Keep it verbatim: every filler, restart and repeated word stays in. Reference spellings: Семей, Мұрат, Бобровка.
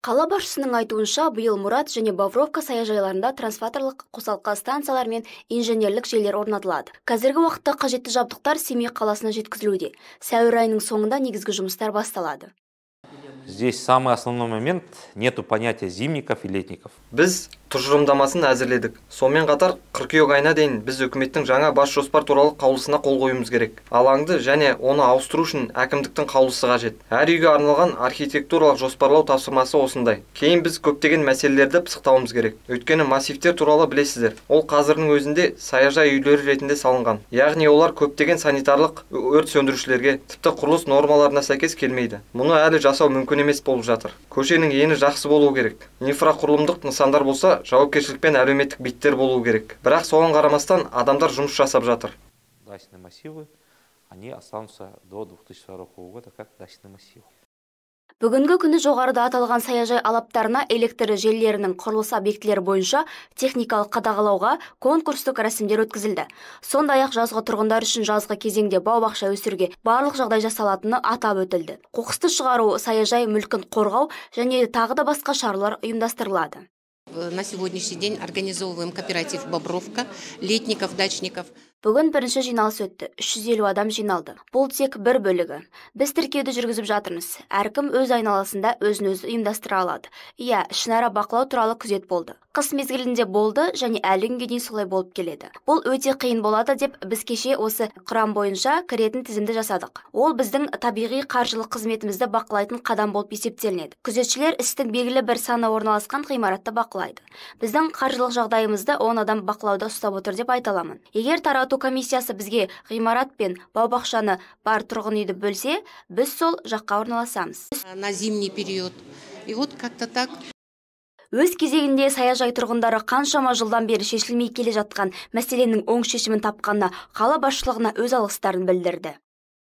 Қала басшысының айтуынша, биыл Мұрат және Бобровка саяжайларында трансфаторлық қосалқы станциялар мен инженерлік желілер орнатылады. Қазіргі уақытта қажетті жабдықтар Семей қаласына жеткізілуде. Сәуір айының соңында негізгі жұмыстар басталады. Здесь самый основной момент – нету понятия зимников и летников. Біз тұжырымдамасын әзірледік. Сонымен қатар, қыркүйек айына дейін біз үкіметтің жаңа бас жоспар туралы қаулысына қол қоюымыз керек. Алаңды және оны ауыстыру үшін әкімдіктің қаулысы қажет. Әр үйге арналған архитектуралық жоспарлау тапсырмасы осындай. Кейін біз көптеген мәселелерді пысықтауымыз керек. Өйткені массивтер туралы білесіздер. Ол қазірдің өзінде саяжай үйлері ретінде салынған. Яғни олар көптеген санитарлық өрт сөндірушілерге, тіпті құрылыс нормаларына сәйкес келмейді. Мұны әлі жасау мүмкін емес болып жатыр. Көшенің ені жақсы болу керек. Инфрақұрылымдық нысандар болса, жауапкершілікпен әлеуметтік биттер болу керек. Бірақ соған қарамастан адамдар жұмыс жасап жатыр. Дачные массивы, они останутся до две тысячи сорокового года как дачные массивы. Бүгінгі күні жоғарыда аталған саяжай алаптарына электр желілерінің құрылыс объектілері бойынша техникалық қадағалауға конкурстық рәсімдер өткізілді. Сондай-ақ жазғы тұрғындар үшін жазғы кезеңде бау-бақша өсіруге барлық жағдай жасалатыны атап өтілді. Қоқысты шығару, саяжай мүлкін қорғау және тағы да басқа шаралар ұйымдастырылады. На сегодняшний день организовываем кооператив «Бобровка» летников, дачников. Бүгін бірінші жиналыс өтті. үш жүз елу адам жиналды. Бұл тек бір бөлігі. Біз тіркеуді жүргізіп жатырмыз. Әркім өз айналасында өзін-өзі ұйымдастыра алады. Иә, ішінара бақылау туралы күзет болды. Қыс мезгілінде болды және әлі күнге дейін солай болып келеді. Бұл өте қиын болады деп біз кеше осы құрам бойынша кіретін тізімді жасадық. Ол біздің табиғи қаржылық қызметімізді бақылайтын қадам болып есептелінеді. Күзетшілер істің белгілі бір саны орналасқан ғимаратты бақылайды. Біздің қаржылық жағдайымызды он адам бақылауда ұстап отыр деп айта аламын. Егер тарату комиссиясы бізге ғимарат пен бау-бақшаны бар тұрғын үйді бөлсе, біз сол жаққа орналасамыз. На зимний период. И вот как-то так. Өз кезегінде саяжай тұрғындары қаншама жылдан бері шешілмей келе жатқан мәселенің оң шешімін тапқанына қала басшылығына өз алғыстарын білдірді.